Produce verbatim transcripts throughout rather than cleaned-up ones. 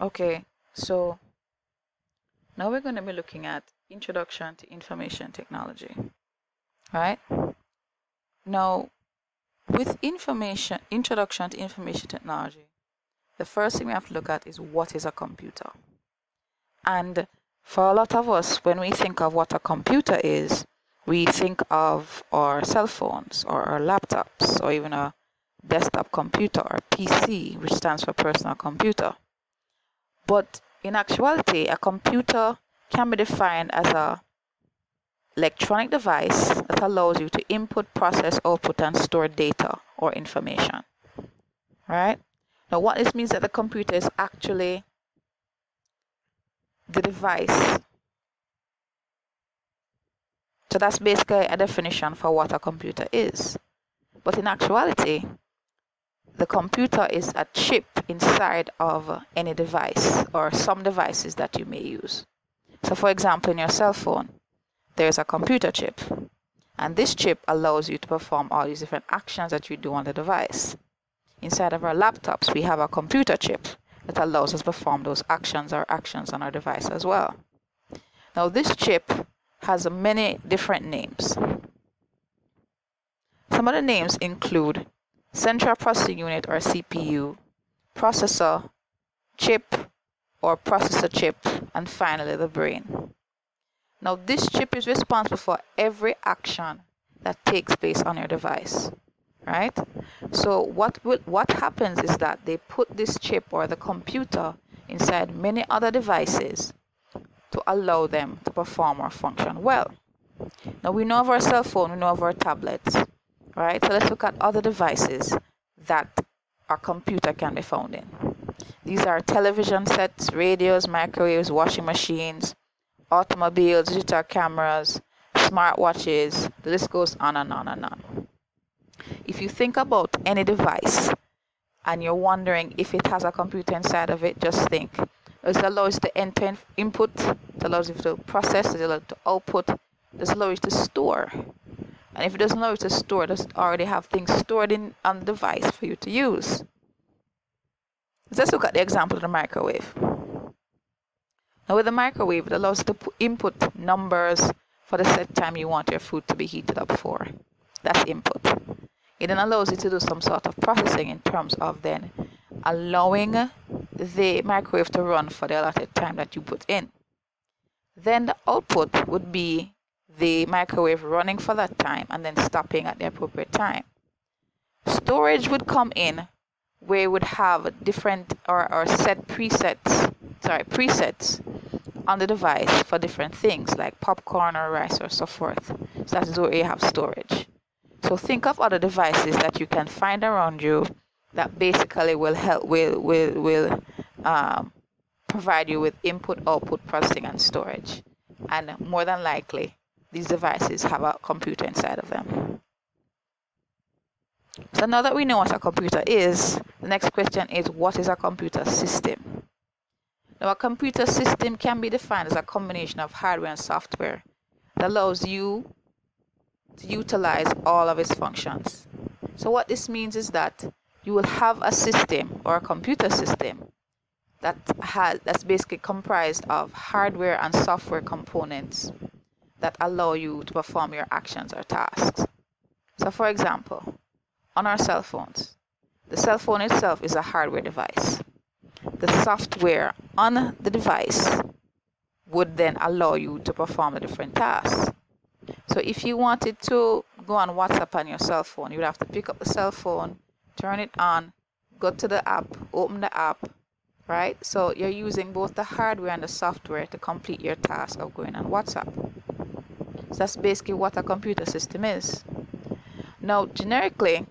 Okay, so now we're going to be looking at Introduction to Information Technology, right? Now, with information, Introduction to Information Technology, the first thing we have to look at is what is a computer. And for a lot of us, when we think of what a computer is, we think of our cell phones or our laptops or even a desktop computer or P C, which stands for personal computer. But in actuality, a computer can be defined as an electronic device that allows you to input, process, output, and store data or information. Right? Now, what this means is that the computer is actually the device. So that's basically a definition for what a computer is. But in actuality, the computer is a chip inside of any device or some devices that you may use. So for example, in your cell phone, there is a computer chip. And this chip allows you to perform all these different actions that you do on the device. Inside of our laptops, we have a computer chip that allows us to perform those actions or actions on our device as well. Now this chip has many different names. Some of the names include Central Processing Unit or C P U, processor, chip or processor chip, and finally the brain. Now this chip is responsible for every action that takes place on your device, right? So what, will, what happens is that they put this chip or the computer inside many other devices to allow them to perform or function well. Now we know of our cell phone, we know of our tablets, right? So let's look at other devices that our computer can be found in. These are television sets, radios, microwaves, washing machines, automobiles, digital cameras, smartwatches. The list goes on and on and on. If you think about any device and you're wondering if it has a computer inside of it, just think. It allows you to enter input, it allows you to process, it allows you to output, it allows you to store. And if it doesn't allow you to store, it doesn't already have things stored in on the device for you to use. Let's look at the example of the microwave. Now with the microwave, it allows you to input numbers for the set time you want your food to be heated up for. That's input. It then allows you to do some sort of processing in terms of then allowing the microwave to run for the allotted time that you put in. Then the output would be the microwave running for that time and then stopping at the appropriate time. Storage would come in where it would have different or, or set presets, sorry, presets on the device for different things like popcorn or rice or so forth. So that is where you have storage. So think of other devices that you can find around you that basically will help will will will um, provide you with input, output, processing, and storage. And more than likely, these devices have a computer inside of them. So now that we know what a computer is, the next question is, what is a computer system? Now, a computer system can be defined as a combination of hardware and software that allows you to utilize all of its functions. So what this means is that you will have a system or a computer system that has that's basically comprised of hardware and software components that allow you to perform your actions or tasks. So for example, on our cell phones, the cell phone itself is a hardware device. The software on the device would then allow you to perform the different tasks. So if you wanted to go on WhatsApp on your cell phone, you would have to pick up the cell phone, turn it on, go to the app, open the app, right? So you're using both the hardware and the software to complete your task of going on WhatsApp. So that's basically what a computer system is. Now, generically,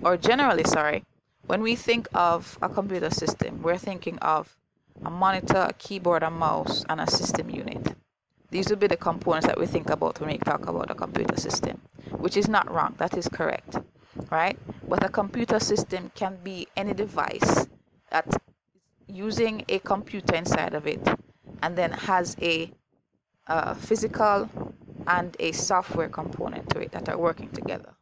or generally, sorry, when we think of a computer system, we're thinking of a monitor, a keyboard, a mouse, and a system unit. These would be the components that we think about when we talk about a computer system, which is not wrong, that is correct, right? But a computer system can be any device that's using a computer inside of it and then has a uh, physical and a software component to it that are working together.